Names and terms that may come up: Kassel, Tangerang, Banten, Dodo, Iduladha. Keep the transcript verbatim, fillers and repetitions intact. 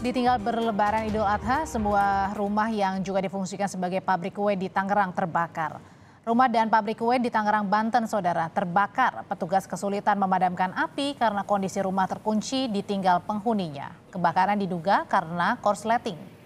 Ditinggal berlebaran Idul Adha, sebuah rumah yang juga difungsikan sebagai pabrik kue di Tangerang terbakar. Rumah dan pabrik kue di Tangerang, Banten, Saudara, terbakar. Petugas kesulitan memadamkan api karena kondisi rumah terkunci ditinggal penghuninya. Kebakaran diduga karena korsleting.